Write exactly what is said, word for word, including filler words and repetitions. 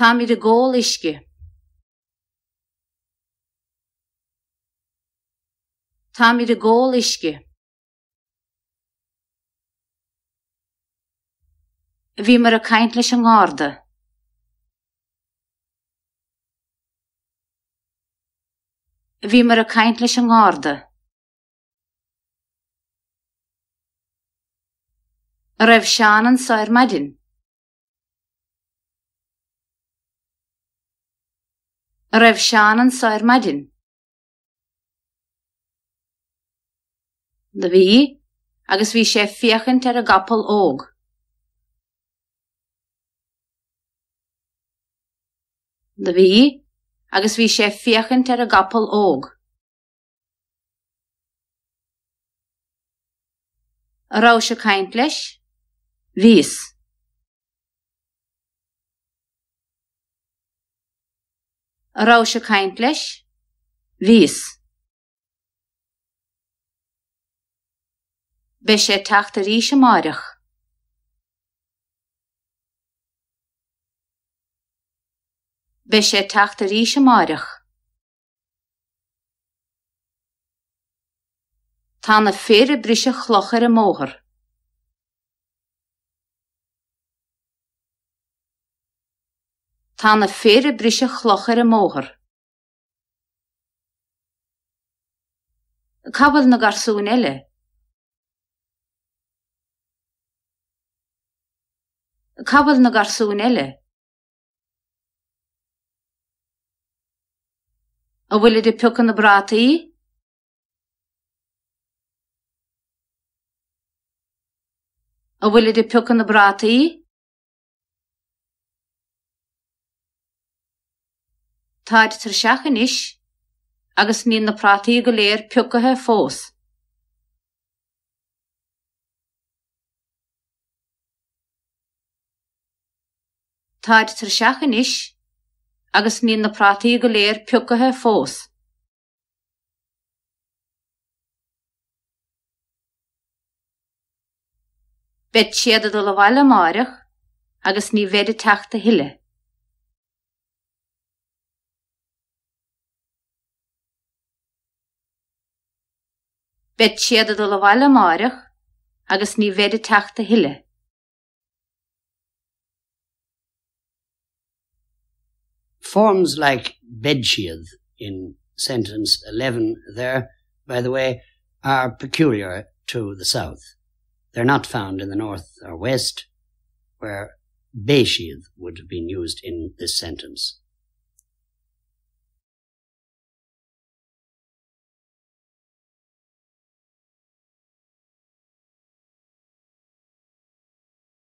Tamiri gol işki. Tamiri gol işki. Vi mera kindliche Gnade. Vi mera kindliche Gnade. Rev Séan sair madin. Rev Séan sair madin. The vi, agus vi sé fiachan ter a gapal og. The vi, agus vi sé fiachan ter a gapal og. Rausche kindlich. Vies. Rausche kindlich. Vies. Besche tachterische marich. Besche tachterische marich. Tanne fere brische chlochere moger. Tanne fere brische chlochere moger. Kabel na garsoonelle. Kabel na garsoonelle. A wille de pukken de brate i? A wille de pukken de brate i? Táid tríseachan is, agus ní na prátaí go léir piocathe fós. Táid tríseachan is, agus ní na prátaí go léir piocathe fós. Beit siad do le bhaile amárach, agus ní bhead teachta hile. Bet siad do le bhaile amárach, agus ní bhead teachta hile. Forms like bedsiad in sentence eleven there, by the way, are peculiar to the south. They're not found in the north or west, where beisiad would have been used in this sentence.